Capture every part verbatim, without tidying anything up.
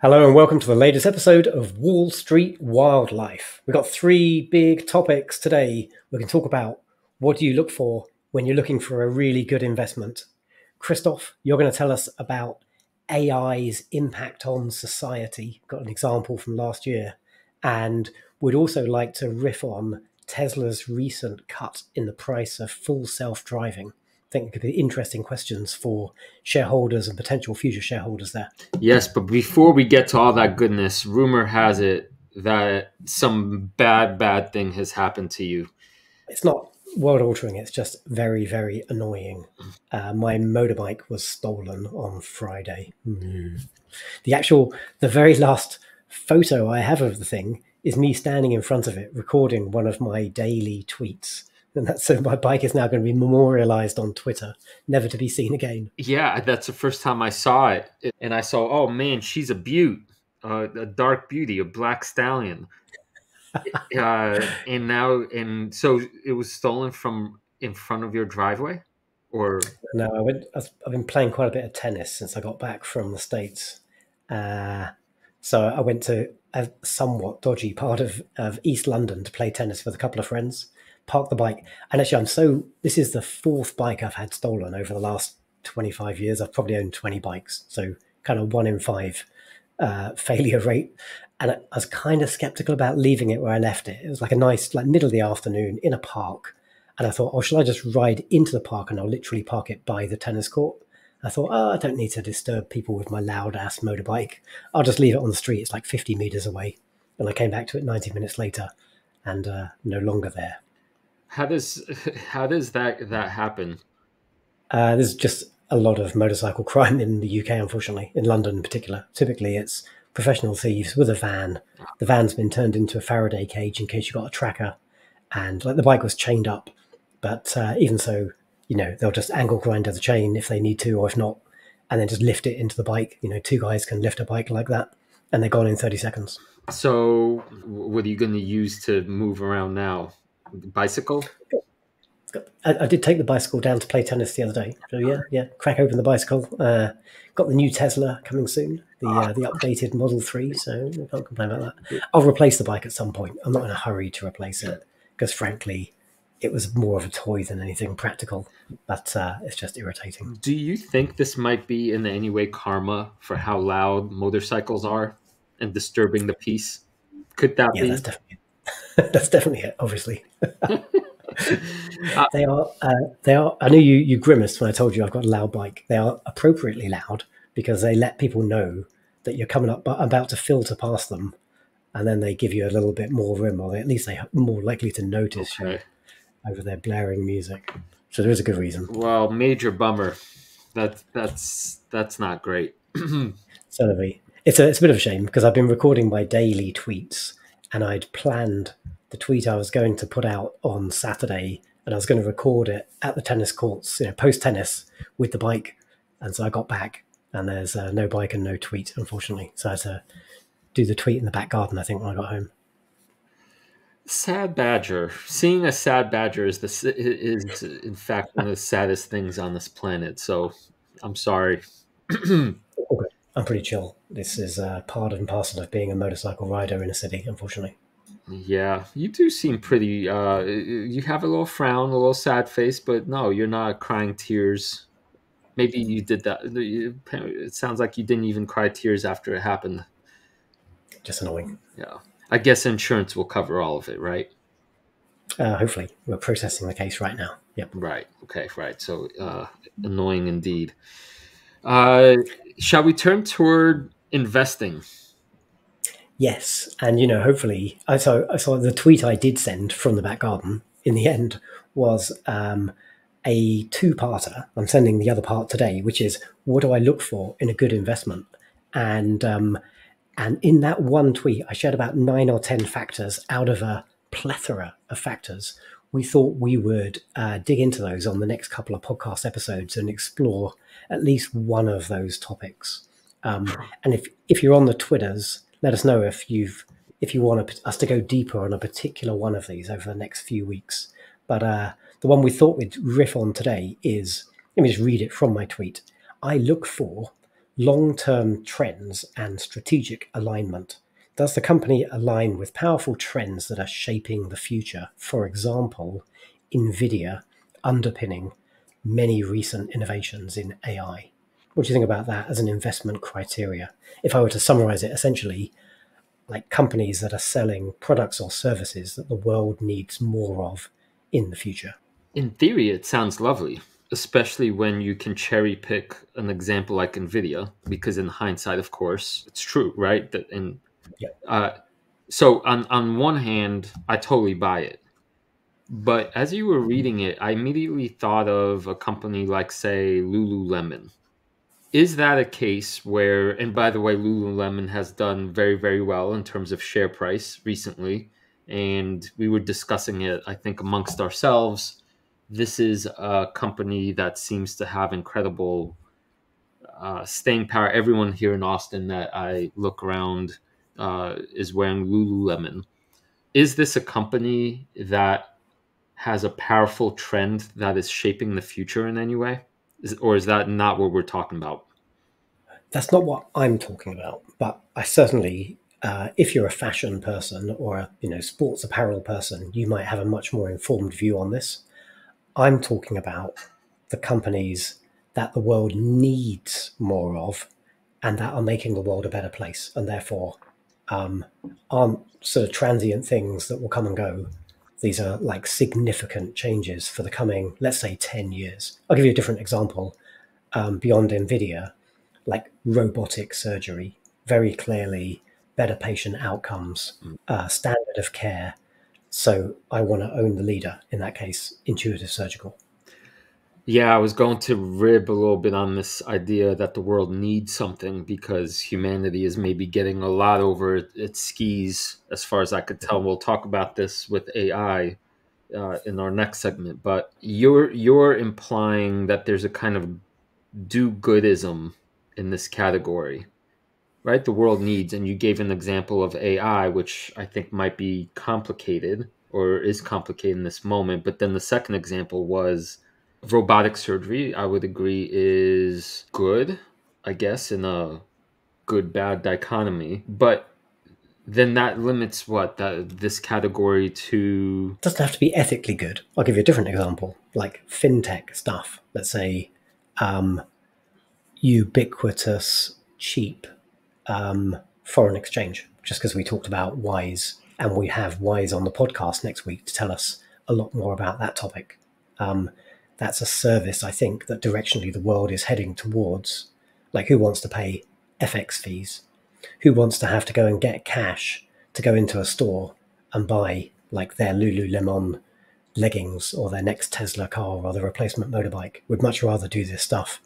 Hello and welcome to the latest episode of Wall Street Wildlife. We've got three big topics today. We can talk about what do you look for when you're looking for a really good investment. Christoph, you're going to tell us about A I's impact on society. Got an example from last year. And we'd also like to riff on Tesla's recent cut in the price of full self-driving. I think it could be interesting questions for shareholders and potential future shareholders there. Yes, but before we get to all that goodness, rumor has it that some bad, bad thing has happened to you. It's not world-altering. It's just very, very annoying. Uh, my motorbike was stolen on Friday. Mm. The actual, the very last photo I have of the thing is me standing in front of it, recording one of my daily tweets. And that's, so my bike is now going to be memorialized on Twitter, never to be seen again. Yeah, that's the first time I saw it. And I saw, oh man, she's a beaut, uh, a dark beauty, a black stallion. uh, and now, and so it was stolen from in front of your driveway? Or no, I went, I've been playing quite a bit of tennis since I got back from the States. Uh, so I went to a somewhat dodgy part of, of East London to play tennis with a couple of friends. Park the bike, and actually I'm so this is the fourth bike I've had stolen over the last twenty-five years. I've probably owned twenty bikes, so kind of one in five uh failure rate. And I was kind of skeptical about leaving it where I left it. It was like a nice, like, middle of the afternoon in a park, and I thought, oh, should I just ride into the park and I'll literally park it by the tennis court? I thought, oh, I don't need to disturb people with my loud ass motorbike. I'll just leave it on the street. It's like fifty meters away. And I came back to it ninety minutes later, and uh no longer there. How does how does that that happen? Uh, there's just a lot of motorcycle crime in the U K, unfortunately, in London in particular. Typically, it's professional thieves with a van. The van's been turned into a Faraday cage in case you've got a tracker, and like the bike was chained up. But uh, even so, you know, they'll just angle grind the chain if they need to, or if not, and then just lift it into the bike. You know, two guys can lift a bike like that, and they're gone in thirty seconds. So, what are you going to use to move around now? Bicycle? I, I did take the bicycle down to play tennis the other day. So yeah, yeah, crack open the bicycle. Uh, got the new Tesla coming soon, the uh, the updated Model three, so I can't complain about that. I'll replace the bike at some point. I'm not in a hurry to replace it because, frankly, it was more of a toy than anything practical, but uh, it's just irritating. Do you think this might be in any way karma for how loud motorcycles are and disturbing the peace? Could that yeah, be? Yeah, that's definitely That's definitely it, obviously. they are, uh, they are. I know you, you grimaced when I told you I've got a loud bike. They are appropriately loud because they let people know that you're coming up, but about to filter past them, and then they give you a little bit more room, or at least they're more likely to notice okay. you over their blaring music. So there is a good reason. Well, major bummer. That, that's, that's not great. Certainly. It's a, it's a bit of a shame because I've been recording my daily tweets, and I'd planned the tweet I was going to put out on Saturday, and I was going to record it at the tennis courts, you know, post-tennis with the bike. And so I got back, and there's uh, no bike and no tweet, unfortunately. So I had to do the tweet in the back garden, I think, when I got home. Sad Badger. Seeing a sad badger is, the, is in fact, one of the saddest things on this planet. So I'm sorry. Okay. I'm pretty chill. This is uh, part and parcel of being a motorcycle rider in a city, unfortunately. Yeah, you do seem pretty... Uh, you have a little frown, a little sad face, but no, you're not crying tears. Maybe you did that. It sounds like you didn't even cry tears after it happened. Just annoying. Yeah. I guess insurance will cover all of it, right? Uh, hopefully. We're processing the case right now. Yep. Right. Okay, right. So uh, annoying indeed. Uh, shall we turn toward investing? Yes. And, you know, hopefully, I saw, I saw the tweet I did send from the back garden in the end was um, a two-parter. I'm sending the other part today, which is, what do I look for in a good investment? And, um, and in that one tweet, I shared about nine or ten factors out of a plethora of factors. We thought we would uh, dig into those on the next couple of podcast episodes and explore at least one of those topics. Um, and if if you're on the Twitters, let us know if you've if you want to, us to go deeper on a particular one of these over the next few weeks. But uh, the one we thought we'd riff on today is, let me just read it from my tweet. I look for long-term trends and strategic alignment. Does the company align with powerful trends that are shaping the future? For example, Nvidia underpinning many recent innovations in A I. What do you think about that as an investment criteria? If I were to summarize it, essentially, like companies that are selling products or services that the world needs more of in the future. In theory, it sounds lovely, especially when you can cherry pick an example like Nvidia, because in hindsight, of course, it's true, right? That in yeah. uh, so on on one hand, I totally buy it. But as you were reading it, I immediately thought of a company like, say, Lululemon. Is that a case where, and by the way, Lululemon has done very, very well in terms of share price recently. And we were discussing it, I think, amongst ourselves. This is a company that seems to have incredible uh, staying power. Everyone here in Austin that I look around uh, is wearing Lululemon. Is this a company that has a powerful trend that is shaping the future in any way? Is, or is that not what we're talking about? That's not what I'm talking about, but I certainly, uh, if you're a fashion person or a you know sports apparel person, you might have a much more informed view on this. I'm talking about the companies that the world needs more of and that are making the world a better place and therefore um, aren't sort of transient things that will come and go. These are like significant changes for the coming, let's say, ten years. I'll give you a different example. Um, beyond Nvidia, like robotic surgery, very clearly better patient outcomes, uh, standard of care. So I want to own the leader, in that case, Intuitive Surgical. Yeah, I was going to rib a little bit on this idea that the world needs something because humanity is maybe getting a lot over its skis, as far as I could tell. We'll talk about this with A I uh, in our next segment. But you're you're implying that there's a kind of do-goodism in this category, right? The world needs, and you gave an example of A I, which I think might be complicated or is complicated in this moment. But then the second example was robotic surgery, I would agree, is good, I guess, in a good-bad dichotomy. But then that limits what? That, this category to... doesn't have to be ethically good. I'll give you a different example, like fintech stuff. Let's say um, ubiquitous, cheap um, foreign exchange, just because we talked about WISE, and we have WISE on the podcast next week to tell us a lot more about that topic. Um That's a service, I think, that directionally the world is heading towards. Like, who wants to pay F X fees? Who wants to have to go and get cash to go into a store and buy, like, their Lululemon leggings or their next Tesla car or their replacement motorbike? We'd much rather do this stuff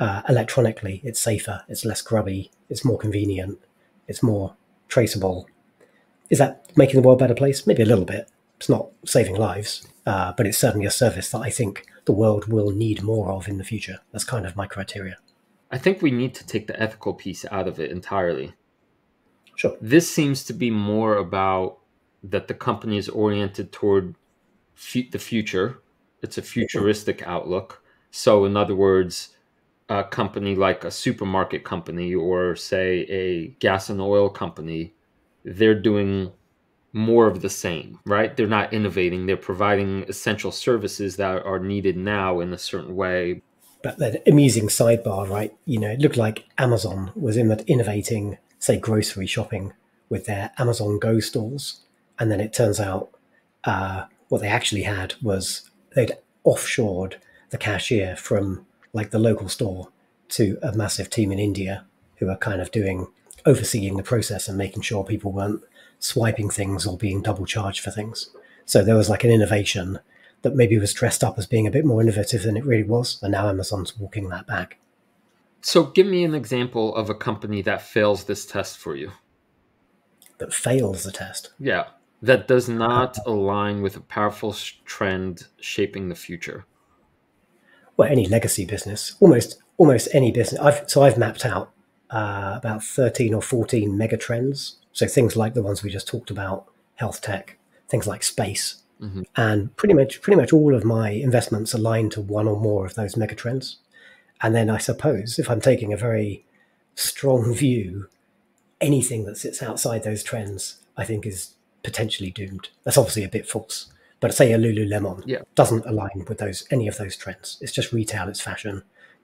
uh, electronically. It's safer. It's less grubby. It's more convenient. It's more traceable. Is that making the world a better place? Maybe a little bit. It's not saving lives, uh, but it's certainly a service that I think the world will need more of in the future. That's kind of my criteria. I think we need to take the ethical piece out of it entirely. Sure. This seems to be more about that the company is oriented toward fe- the future. It's a futuristic outlook. So in other words, a company like a supermarket company or, say, a gas and oil company, they're doing more of the same, right? They're not innovating. They're providing essential services that are needed now in a certain way. But that amusing sidebar, right? You know, it looked like Amazon was innovating, say, grocery shopping with their Amazon Go stores. And then it turns out uh, what they actually had was they'd offshored the cashier from like the local store to a massive team in India who are kind of doing, overseeing the process and making sure people weren't swiping things or being double charged for things. So there was like an innovation that maybe was dressed up as being a bit more innovative than it really was. And now Amazon's walking that back. So give me an example of a company that fails this test for you. That fails the test? Yeah. That does not align with a powerful trend shaping the future. Well, any legacy business, almost almost any business. I've, so I've mapped out uh, about thirteen or fourteen mega trends. So things like the ones we just talked about, health tech, things like space, mm-hmm. and pretty much pretty much all of my investments align to one or more of those megatrends. And then I suppose if I'm taking a very strong view, anything that sits outside those trends, I think, is potentially doomed. That's obviously a bit false, but say a Lululemon yeah. doesn't align with those any of those trends. It's just retail, it's fashion.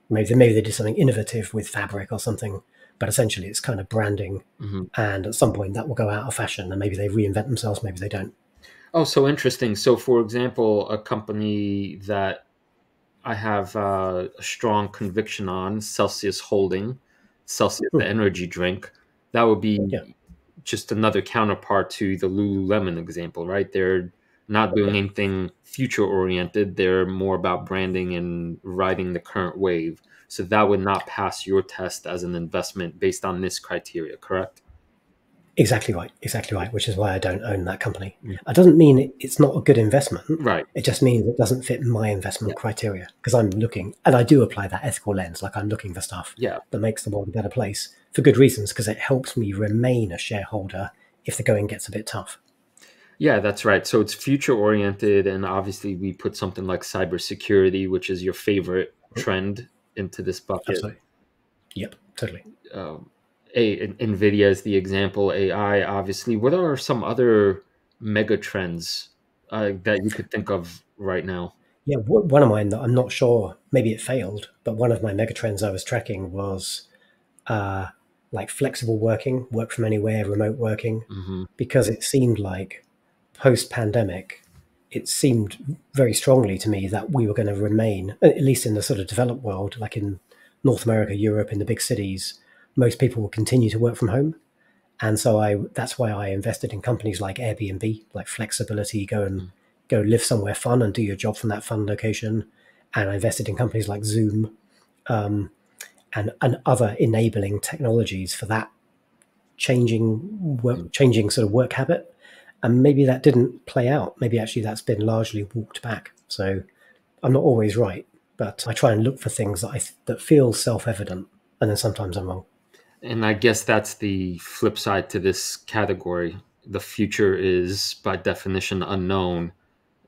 Maybe, maybe they did something innovative with fabric or something, but essentially it's kind of branding. Mm-hmm. And at some point that will go out of fashion, and maybe they reinvent themselves, maybe they don't. Oh, so interesting. So, for example, a company that I have uh, a strong conviction on, Celsius Holding, Celsius, mm. the energy drink, that would be yeah. just another counterpart to the Lululemon example, right? They're not doing okay. anything future-oriented. They're more about branding and riding the current wave. So that would not pass your test as an investment based on this criteria, correct? Exactly right. Exactly right. Which is why I don't own that company. Yeah. It doesn't mean it's not a good investment. Right. It just means it doesn't fit my investment yeah. criteria, because I'm looking, and I do apply that ethical lens. Like, I'm looking for stuff yeah. that makes the world a better place for good reasons, because it helps me remain a shareholder if the going gets a bit tough. Yeah, that's right. So it's future oriented. And obviously we put something like cybersecurity, which is your favorite trend, into this bucket. Absolutely. Yep, totally. Um, A, Nvidia is the example, A I, obviously. What are some other mega trends uh, that you could think of right now? Yeah, one of mine that I'm not sure, maybe it failed, but one of my mega trends I was tracking was uh, like flexible working, work from anywhere, remote working, mm-hmm. because it seemed like post-pandemic, it seemed very strongly to me that we were going to remain, at least in the sort of developed world, like in North America, Europe, in the big cities, most people will continue to work from home. And so I, that's why I invested in companies like Airbnb, like flexibility, go and mm. go live somewhere fun and do your job from that fun location. And I invested in companies like Zoom um, and, and other enabling technologies for that changing work, mm. changing sort of work habit. And maybe that didn't play out. Maybe actually that's been largely walked back. So I'm not always right, but I try and look for things that I th that feel self-evident. And then sometimes I'm wrong. And I guess that's the flip side to this category. The future is, by definition, unknown.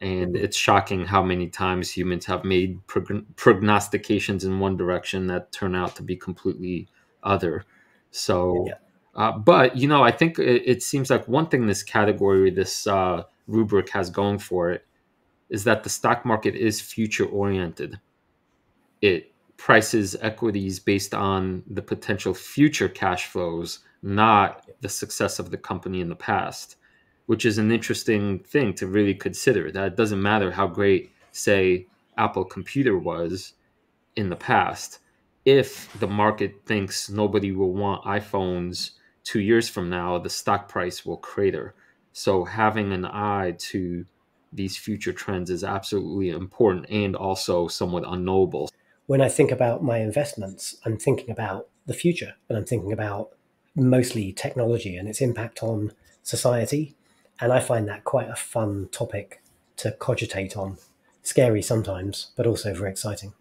And it's shocking how many times humans have made progn prognostications in one direction that turn out to be completely other. So, yeah. uh, but, you know, I think it, it seems like one thing this category, this uh, rubric has going for it, is that the stock market is future-oriented. It prices equities based on the potential future cash flows, not the success of the company in the past, which is an interesting thing to really consider. That it doesn't matter how great, say, Apple Computer was in the past. If the market thinks nobody will want iPhones two years from now, the stock price will crater. So having an eye to these future trends is absolutely important and also somewhat unknowable. When I think about my investments, I'm thinking about the future, and I'm thinking about mostly technology and its impact on society. And I find that quite a fun topic to cogitate on. Scary sometimes, but also very exciting.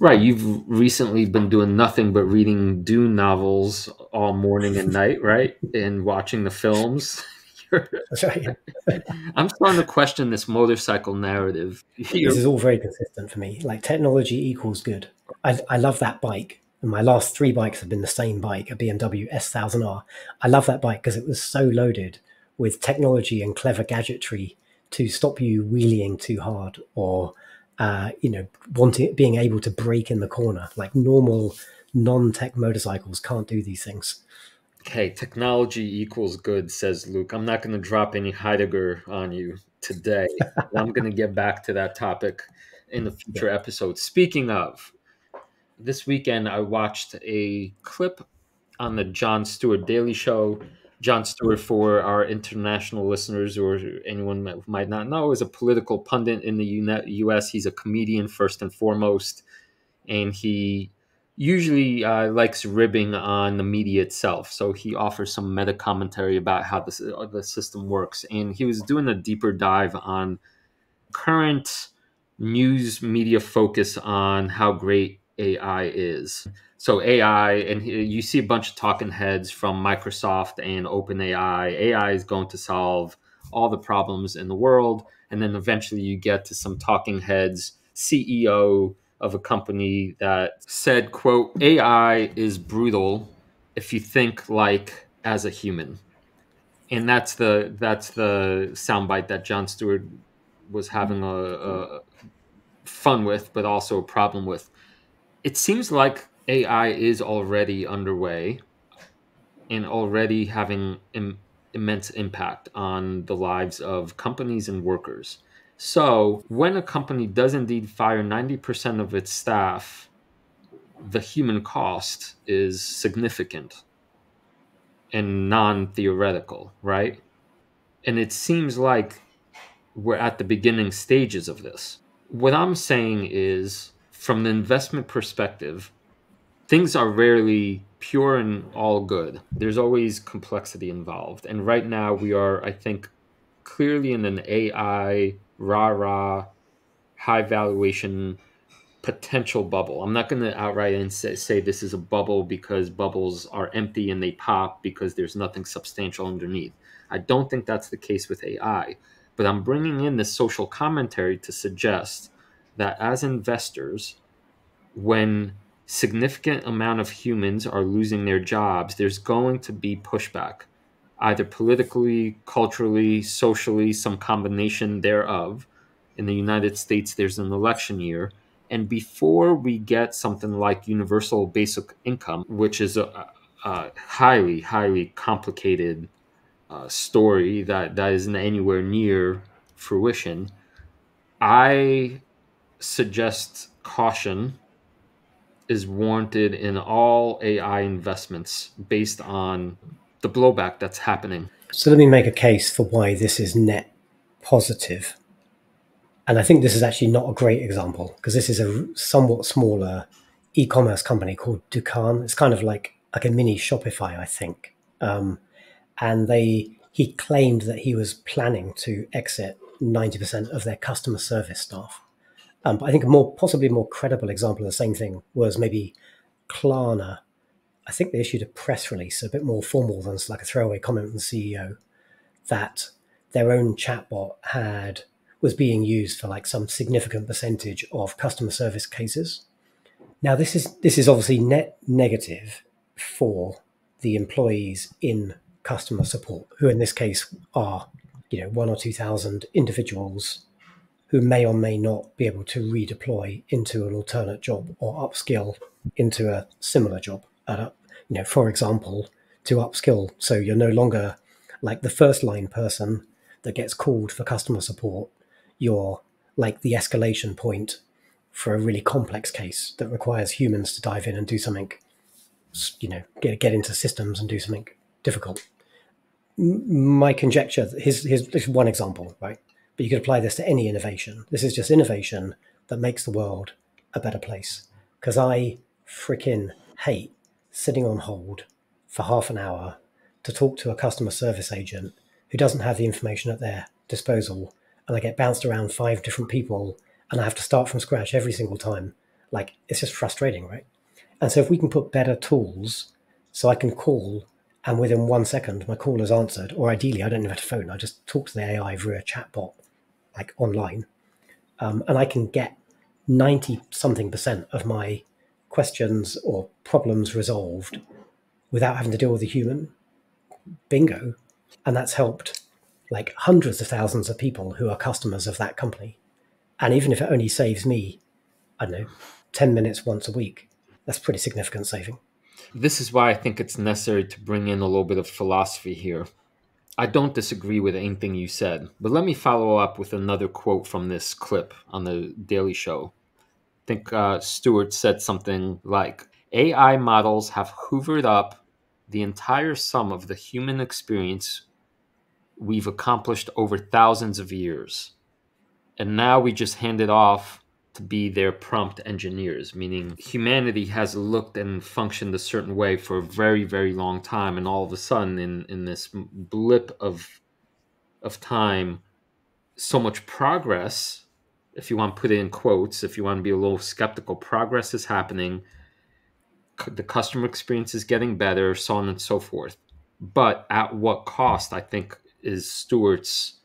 Right. You've recently been doing nothing but reading Dune novels all morning and night, right? And watching the films. That's right. I'm starting to question this motorcycle narrative. This is all very consistent for me. Like, technology equals good. I, I love that bike. And my last three bikes have been the same bike, a B M W S one thousand R. I love that bike because it was so loaded with technology and clever gadgetry to stop you wheeling too hard or, uh, you know, wanting, being able to brake in the corner. Like, normal non-tech motorcycles can't do these things. Okay, technology equals good, says Luke. I'm not going to drop any Heidegger on you today. I'm going to get back to that topic in the future episode. Speaking of, this weekend I watched a clip on the Jon Stewart Daily Show. Jon Stewart, for our international listeners or anyone that might not know, is a political pundit in the U S. He's a comedian first and foremost, and he usually uh, likes ribbing on the media itself. So he offers some meta commentary about how this, uh, the system works. And he was doing a deeper dive on current news media focus on how great A I is. So A I, and you see a bunch of talking heads from Microsoft and OpenAI. A I is going to solve all the problems in the world. And then eventually you get to some talking heads, C E O of a company that said, quote, A I is brutal if you think like as a human. And that's the that's the soundbite that Jon Stewart was having a, a fun with, but also a problem with. It seems like A I is already underway and already having im- immense impact on the lives of companies and workers. So when a company does indeed fire ninety percent of its staff, the human cost is significant and non-theoretical, right? And it seems like we're at the beginning stages of this. What I'm saying is, from the investment perspective, things are rarely pure and all good. There's always complexity involved. And right now we are, I think, clearly in an A I, rah-rah, high valuation potential bubble. I'm not going to outright and say, say this is a bubble, because bubbles are empty and they pop because there's nothing substantial underneath. I don't think that's the case with A I. But I'm bringing in this social commentary to suggest that as investors, when significant amount of humans are losing their jobs, there's going to be pushback, either politically, culturally, socially, some combination thereof. In the United States, there's an election year. And before we get something like universal basic income, which is a, a highly, highly complicated uh, story that, that isn't anywhere near fruition, I suggest caution is warranted in all A I investments based on the blowback that's happening. So let me make a case for why this is net positive. And I think this is actually not a great example, because this is a somewhat smaller e-commerce company called Dukan. It's kind of like, like a mini Shopify, I think. Um, and they he claimed that he was planning to exit ninety percent of their customer service staff. Um, but I think a more possibly more credible example of the same thing was maybe Klarna. I think they issued a press release, a bit more formal than like a throwaway comment from the C E O, that their own chatbot had... was being used for like some significant percentage of customer service cases. Now, this is this is obviously net negative for the employees in customer support, who in this case are, you know, one or two thousand individuals who may or may not be able to redeploy into an alternate job or upskill into a similar job. At a, you know, for example, to upskill, so you're no longer like the first line person that gets called for customer support. You're like the escalation point for a really complex case that requires humans to dive in and do something, you know, get, get into systems and do something difficult. My conjecture, here's, here's one example, right? But you could apply this to any innovation. This is just innovation that makes the world a better place. Because I freaking hate sitting on hold for half an hour to talk to a customer service agent who doesn't have the information at their disposal, and I get bounced around five different people, and I have to start from scratch every single time. Like, it's just frustrating, right? And so if we can put better tools, so I can call, and within one second, my call is answered, or ideally, I don't even have to phone, I just talk to the A I via a chatbot, like online, um, and I can get ninety something percent of my questions or problems resolved without having to deal with a human. Bingo. And that's helped like hundreds of thousands of people who are customers of that company. And even if it only saves me, I don't know, ten minutes once a week, that's pretty significant saving. This is why I think it's necessary to bring in a little bit of philosophy here. I don't disagree with anything you said, but let me follow up with another quote from this clip on the Daily Show. I think uh, Stewart said something like, A I models have hoovered up the entire sum of the human experience we've accomplished over thousands of years. And now we just hand it off to be their prompt engineers, meaning humanity has looked and functioned a certain way for a very, very long time. And all of a sudden in, in this blip of, of time, so much progress, if you want to put it in quotes, if you want to be a little skeptical, progress is happening. The customer experience is getting better, so on and so forth. But at what cost, I think, is Stewart's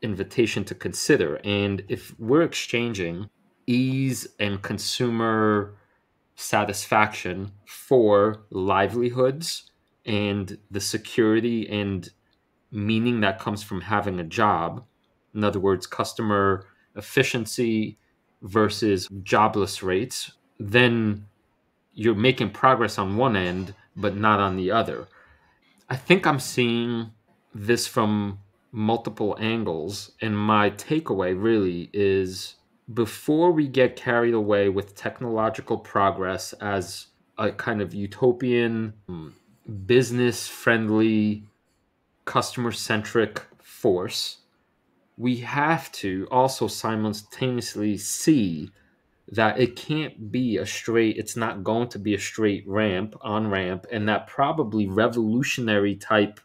invitation to consider. And if we're exchanging ease and consumer satisfaction for livelihoods and the security and meaning that comes from having a job. In other words, customer efficiency versus jobless rates, then you're making progress on one end, but not on the other. I think I'm seeing this from multiple angles. And my takeaway really is, before we get carried away with technological progress as a kind of utopian, business-friendly, customer-centric force, we have to also simultaneously see that it can't be a straight, it's not going to be a straight ramp, on-ramp, and that probably revolutionary type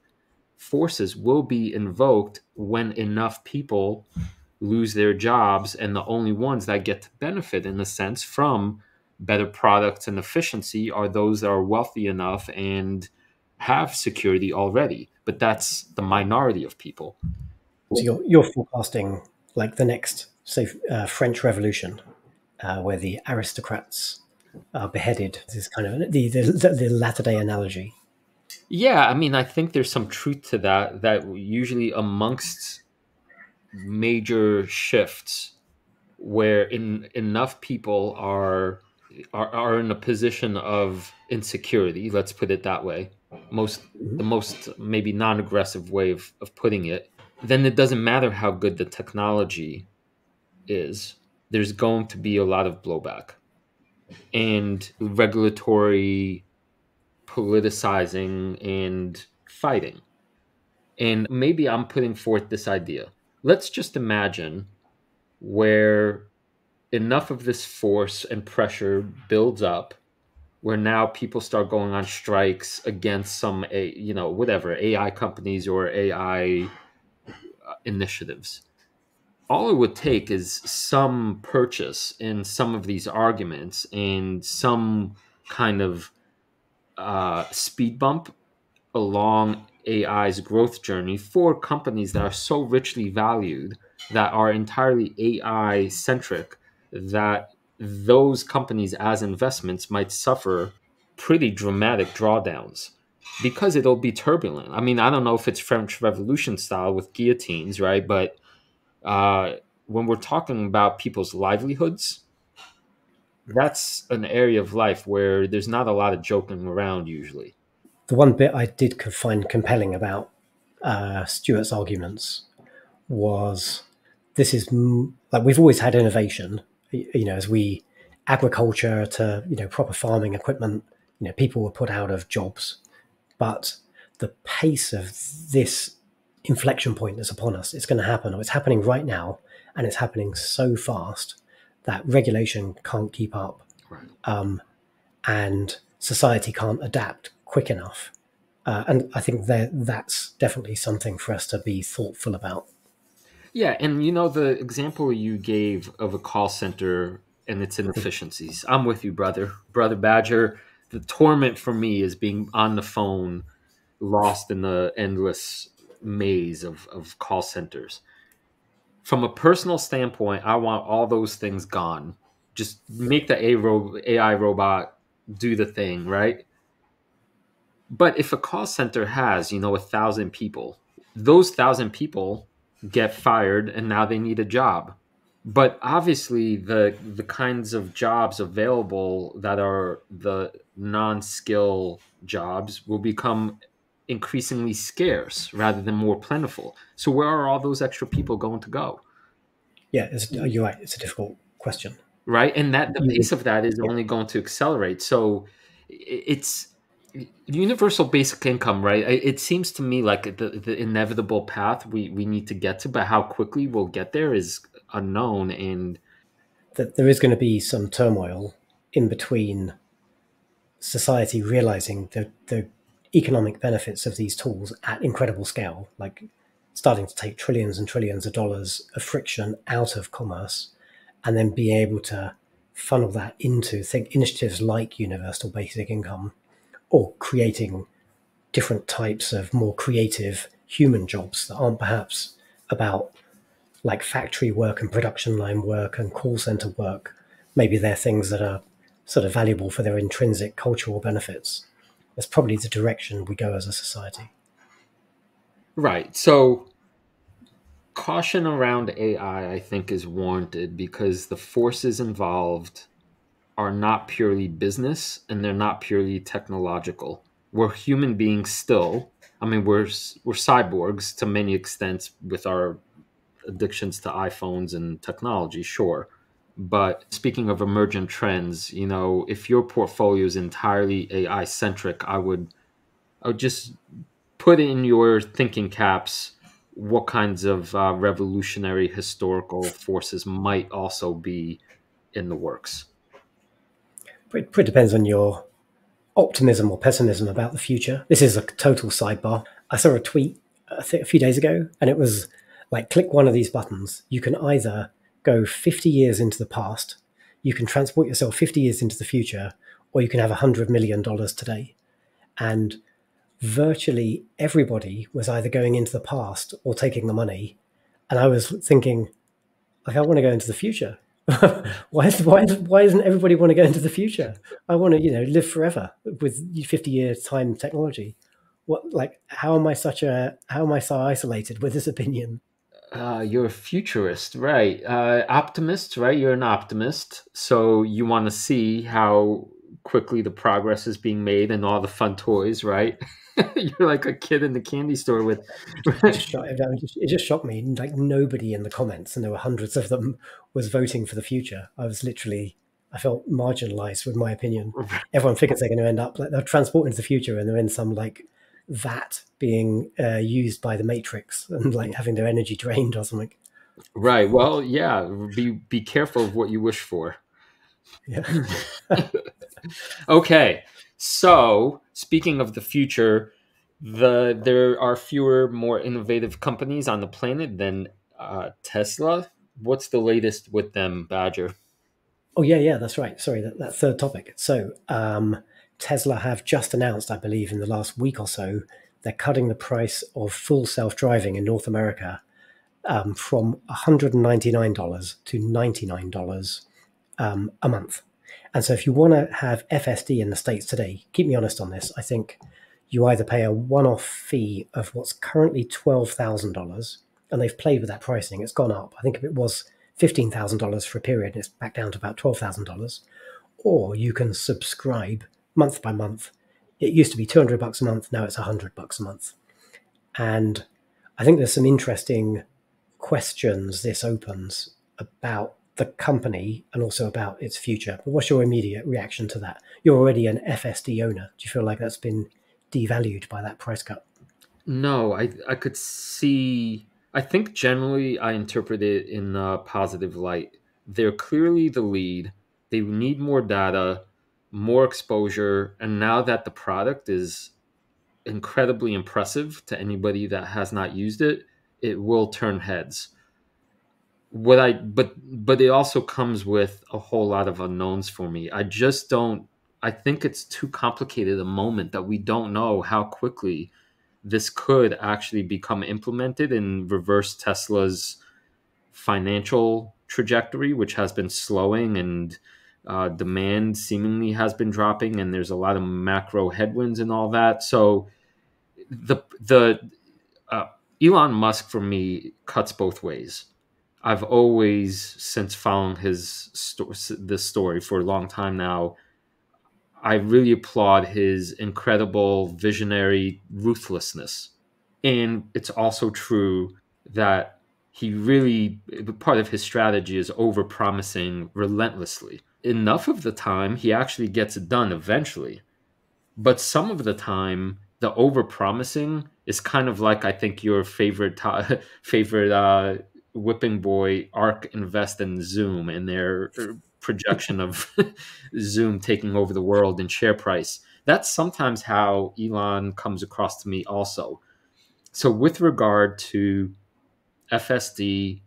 forces will be invoked when enough people lose their jobs, and the only ones that get to benefit, in a sense, from better products and efficiency are those that are wealthy enough and have security already. But that's the minority of people. So you're, you're forecasting like the next, say, uh, French Revolution, uh, where the aristocrats are beheaded. This is kind of the, the, the latter-day analogy. Yeah, I mean, I think there's some truth to that, that usually amongst major shifts where in, enough people are, are are in a position of insecurity, let's put it that way, most the most maybe non-aggressive way of, of putting it, then it doesn't matter how good the technology is, there's going to be a lot of blowback and regulatory politicizing and fighting. And maybe I'm putting forth this idea. Let's just imagine where enough of this force and pressure builds up, where now people start going on strikes against some, you know, whatever, A I companies or A I initiatives. All it would take is some purchase in some of these arguments and some kind of uh, speed bump along A I's growth journey for companies that are so richly valued, that are entirely A I centric, that those companies as investments might suffer pretty dramatic drawdowns because it'll be turbulent. I mean, I don't know if it's French Revolution style with guillotines, right? But uh, when we're talking about people's livelihoods, that's an area of life where there's not a lot of joking around usually. The one bit I did find compelling about uh, Stewart's arguments was, this is like, we've always had innovation, you know, as we agriculture to, you know, proper farming equipment, you know, people were put out of jobs, but the pace of this inflection point that's upon us, it's going to happen, or it's happening right now, and it's happening so fast that regulation can't keep up, right. um, and society can't adapt quick enough. Uh, and I think that that's definitely something for us to be thoughtful about. Yeah. And, you know, the example you gave of a call center and its inefficiencies, I'm with you, brother, brother Badger. The torment for me is being on the phone, lost in the endless maze of, of call centers. From a personal standpoint, I want all those things gone. Just make the A I robot do the thing, right? But if a call center has, you know, a thousand people, those thousand people get fired and now they need a job. But obviously the the kinds of jobs available that are the non-skill jobs will become increasingly scarce rather than more plentiful. So where are all those extra people going to go? Yeah, it's, you're right. It's a difficult question. Right. And that the pace of that is only going to accelerate. So it's universal basic income, right? It seems to me like the, the inevitable path we, we need to get to, but how quickly we'll get there is unknown. And that there is going to be some turmoil in between society realizing the, the economic benefits of these tools at incredible scale, like starting to take trillions and trillions of dollars of friction out of commerce, and then being able to funnel that into think initiatives like universal basic income, or creating different types of more creative human jobs that aren't perhaps about like factory work and production line work and call center work. Maybe they're things that are sort of valuable for their intrinsic cultural benefits. That's probably the direction we go as a society. Right. So caution around A I, I think, is warranted because the forces involved are not purely business and they're not purely technological. We're human beings still. I mean, we're we're cyborgs to many extents with our addictions to iPhones and technology, sure. But speaking of emergent trends, you know, if your portfolio is entirely A I centric, I would, I would just put in your thinking caps what kinds of uh, revolutionary historical forces might also be in the works. It pretty depends on your optimism or pessimism about the future. This is a total sidebar. I saw a tweet I think a few days ago, and it was like, click one of these buttons. You can either go fifty years into the past, you can transport yourself fifty years into the future, or you can have one hundred million dollars today. And virtually everybody was either going into the past or taking the money. And I was thinking, like, I want to go into the future. why, is, why, why doesn't everybody want to go into the future? I want to, you know, live forever with fifty year time technology. What, like, how am I such a, how am I so isolated with this opinion? Uh, you're a futurist, right? Uh, optimist, right? You're an optimist. So you want to see how quickly the progress is being made and all the fun toys, right? You're like a kid in the candy store with... It just, shocked, it just shocked me. Like, nobody in the comments, and there were hundreds of them, was voting for the future. I was literally, I felt marginalized with my opinion. Everyone figures they're going to end up, like, they'll transport into the future and they're in some, like, vat being uh, used by the Matrix and, like, having their energy drained or something. Right. Well, yeah, be, be careful of what you wish for. Yeah. Okay. So speaking of the future, the there are fewer, more innovative companies on the planet than uh, Tesla. What's the latest with them, Badger? Oh, yeah, yeah, that's right. Sorry, that, that third topic. So um, Tesla have just announced, I believe, in the last week or so, they're cutting the price of full self-driving in North America um, from one hundred ninety-nine dollars to ninety-nine dollars um, a month. And so if you want to have F S D in the States today, keep me honest on this, I think you either pay a one-off fee of what's currently twelve thousand dollars, and they've played with that pricing. It's gone up. I think it was fifteen thousand dollars for a period, and it's back down to about twelve thousand dollars. Or you can subscribe month by month. It used to be two hundred bucks a month. Now it's one hundred bucks a month. And I think there's some interesting questions this opens about the company and also about its future. But what's your immediate reaction to that? You're already an F S D owner. Do you feel like that's been devalued by that price cut? No, I, I could see, I think generally I interpret it in a positive light. They're clearly the lead. They need more data, more exposure. And now that the product is incredibly impressive to anybody that has not used it, it will turn heads. What I but but it also comes with a whole lot of unknowns for me. I just don't I think it's too complicated a moment that we don't know how quickly this could actually become implemented and reverse Tesla's financial trajectory, which has been slowing, and uh, demand seemingly has been dropping, and there's a lot of macro headwinds and all that. So the the uh, Elon Musk for me cuts both ways. I've always, since following his sto- this story for a long time now, I really applaud his incredible visionary ruthlessness. And it's also true that he really, part of his strategy is over-promising relentlessly. Enough of the time, he actually gets it done eventually. But some of the time, the over-promising is kind of like, I think, your favorite, favorite, uh, whipping boy Ark invest in Zoom and their projection of Zoom taking over the world in share price. That's sometimes how Elon comes across to me also. So with regard to F S D,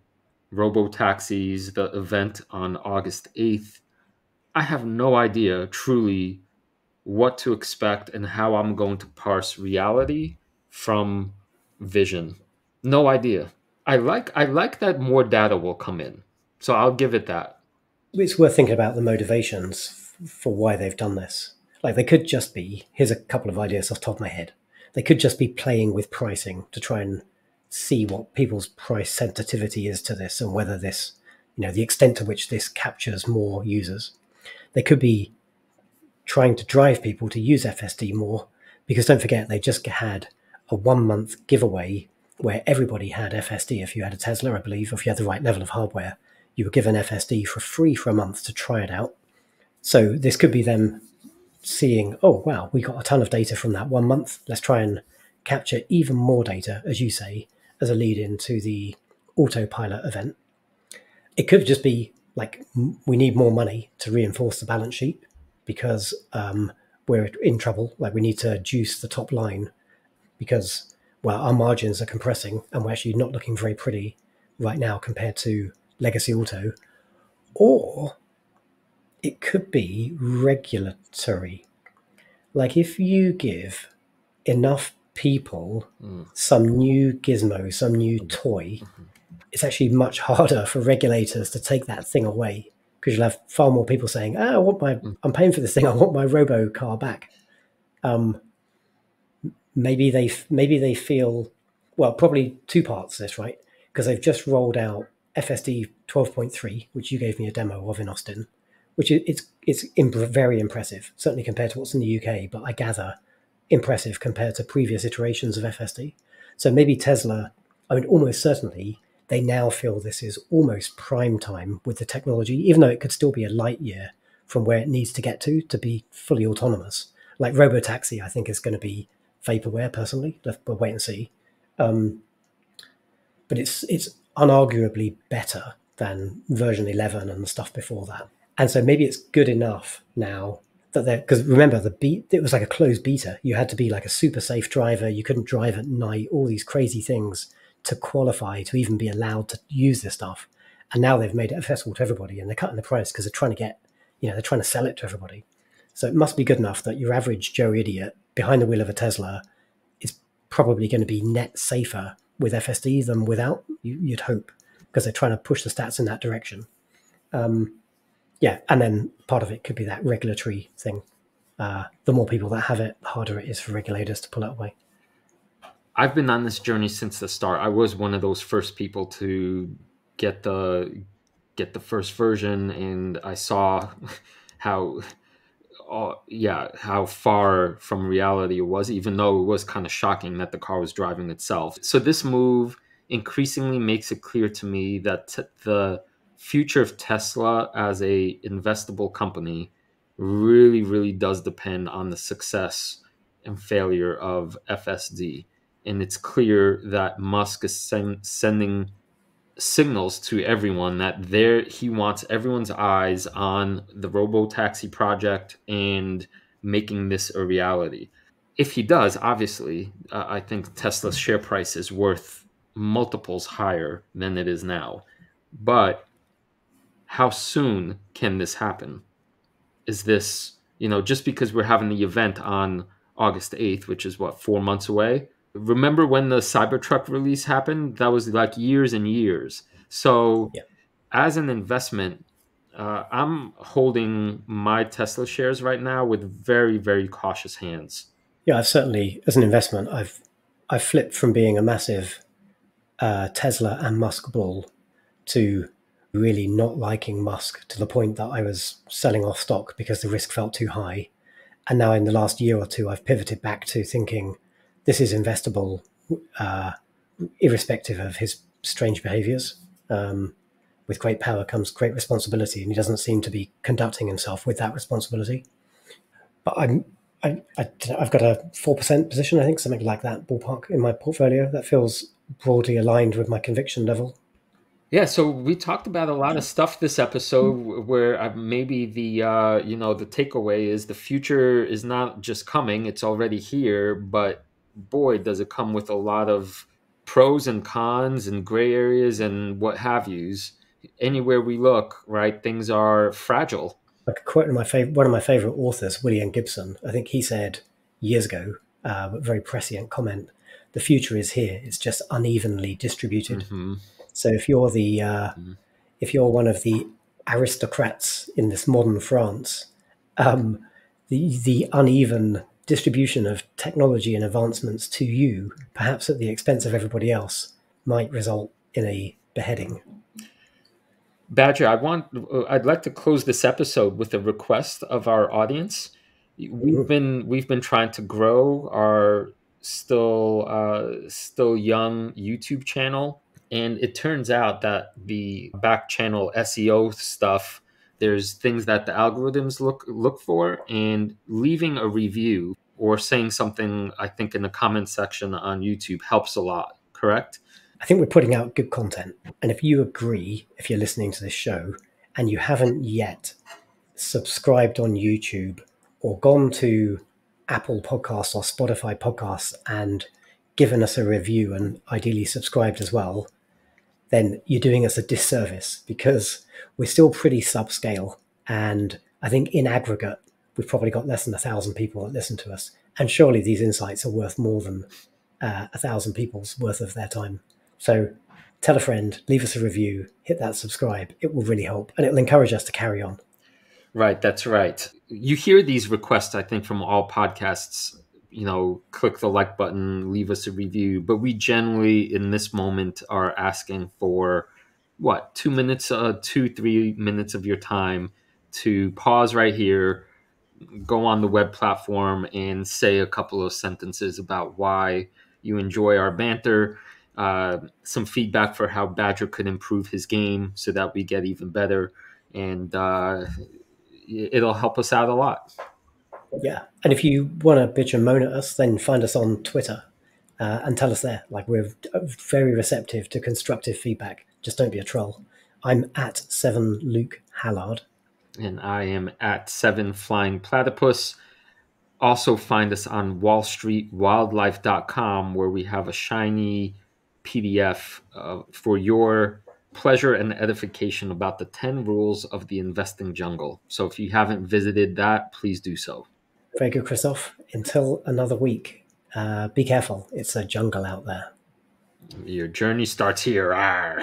robo-taxis, the event on August eighth, I have no idea truly what to expect and how I'm going to parse reality from vision. No idea. I like I like that more data will come in. So I'll give it that. It's worth thinking about the motivations for why they've done this. Like, they could just be, here's a couple of ideas off the top of my head. They could just be playing with pricing to try and see what people's price sensitivity is to this and whether this, you know, the extent to which this captures more users. They could be trying to drive people to use F S D more, because don't forget, they just had a one month giveaway where everybody had F S D. If you had a Tesla, I believe, if you had the right level of hardware, you were given F S D for free for a month to try it out. So this could be them seeing, oh, wow, we got a ton of data from that one month. Let's try and capture even more data, as you say, as a lead into the autopilot event. It could just be like, we need more money to reinforce the balance sheet because um, we're in trouble. Like, we need to juice the top line because, well, our margins are compressing and we're actually not looking very pretty right now compared to legacy auto. Or it could be regulatory. Like, if you give enough people mm. some new gizmo, some new toy, mm-hmm. it's actually much harder for regulators to take that thing away, because you'll have far more people saying, oh, I want my, mm. I'm paying for this thing, I want my robo car back. Um, maybe they, maybe they feel, well, probably two parts of this, right? Because they've just rolled out F S D twelve point three, which you gave me a demo of in Austin, which is, it's, it's imp very impressive, certainly compared to what's in the U K, but I gather impressive compared to previous iterations of F S D. So maybe Tesla, I mean, almost certainly, they now feel this is almost prime time with the technology, even though it could still be a light year from where it needs to get to to be fully autonomous. Like, robotaxi, I think, is going to be vaporware, personally. We'll wait and see. Um, but it's, it's unarguably better than version eleven and the stuff before that. And so maybe it's good enough now that they're, because remember, the beat, it was like a closed beta. You had to be like a super safe driver. You couldn't drive at night, all these crazy things to qualify, to even be allowed to use this stuff. And now they've made it accessible to everybody, and they're cutting the price because they're trying to get, you know, they're trying to sell it to everybody. So it must be good enough that your average Joe idiot behind the wheel of a Tesla is probably going to be net safer with F S D than without, you'd hope, because they're trying to push the stats in that direction. Um, Yeah, and then part of it could be that regulatory thing. Uh, the more people that have it, the harder it is for regulators to pull it away. I've been on this journey since the start. I was one of those first people to get the get the first version, and I saw how, uh, yeah, how far from reality it was, even though it was kind of shocking that the car was driving itself. So this move increasingly makes it clear to me that the future of Tesla as a investable company really, really does depend on the success and failure of F S D. And it's clear that Musk is send, sending signals to everyone that there he wants everyone's eyes on the robotaxi project and making this a reality. If he does, obviously, uh, I think Tesla's share price is worth multiples higher than it is now. But how soon can this happen? Is this, you know, just because we're having the event on August eighth, which is what, four months away? Remember when the Cybertruck release happened? That was like years and years. So yeah. As an investment, uh, I'm holding my Tesla shares right now with very, very cautious hands. Yeah, I've certainly, as an investment, I've, I've flipped from being a massive uh, Tesla and Musk bull to really not liking Musk to the point that I was selling off stock because the risk felt too high. And now in the last year or two, I've pivoted back to thinking this is investable, uh, irrespective of his strange behaviors. Um, with great power comes great responsibility, and he doesn't seem to be conducting himself with that responsibility. But I'm, I, I, I've got a four percent position, I think, something like that ballpark in my portfolio. That feels broadly aligned with my conviction level. Yeah, so we talked about a lot of stuff this episode where maybe the, uh, you know, the takeaway is the future is not just coming, it's already here, but boy, does it come with a lot of pros and cons and gray areas and what have yous. Anywhere we look, right, things are fragile. Like a quote in my favorite, one of my favorite authors, William Gibson, I think he said years ago, uh, a very prescient comment, the future is here, it's just unevenly distributed. Mm-hmm. So if you're the, uh, if you're one of the aristocrats in this modern France, um, the, the uneven distribution of technology and advancements to you, perhaps at the expense of everybody else, might result in a beheading. Badger, I want, I'd like to close this episode with a request of our audience. We've been, we've been trying to grow our still, uh, still young YouTube channel. And it turns out that the back channel S E O stuff, there's things that the algorithms look, look for, and leaving a review or saying something, I think, in the comment section on YouTube helps a lot, correct? I think we're putting out good content. And if you agree, if you're listening to this show and you haven't yet subscribed on YouTube or gone to Apple Podcasts or Spotify Podcasts and given us a review and ideally subscribed as well, then you're doing us a disservice, because we're still pretty subscale. And I think in aggregate, we've probably got less than a thousand people that listen to us. And surely these insights are worth more than uh, a thousand people's worth of their time. So tell a friend, leave us a review, hit that subscribe. It will really help, and it'll encourage us to carry on. Right, that's right. You hear these requests, I think, from all podcasts, you know, click the like button, leave us a review. But we generally, in this moment, are asking for, what, two minutes, uh, two, three minutes of your time to pause right here, go on the web platform and say a couple of sentences about why you enjoy our banter. Uh, some feedback for how Badger could improve his game so that we get even better. And uh, it'll help us out a lot. Yeah. And if you want to bitch and moan at us, then find us on Twitter uh, and tell us there. Like, we're very receptive to constructive feedback. Just don't be a troll. I'm at seven Luke Hallard. And I am at seven Flying Platypus. Also find us on wall street wildlife dot com, where we have a shiny P D F uh, for your pleasure and edification about the ten rules of the investing jungle. So if you haven't visited that, please do so. Very good, Christoph. Until another week, uh, be careful. It's a jungle out there. Your journey starts here. Arr.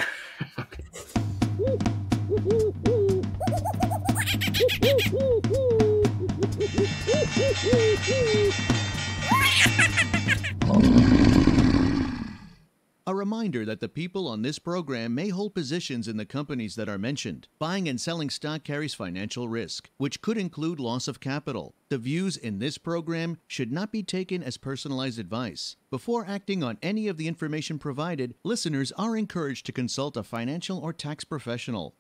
A reminder that the people on this program may hold positions in the companies that are mentioned. Buying and selling stock carries financial risk, which could include loss of capital. The views in this program should not be taken as personalized advice. Before acting on any of the information provided, listeners are encouraged to consult a financial or tax professional.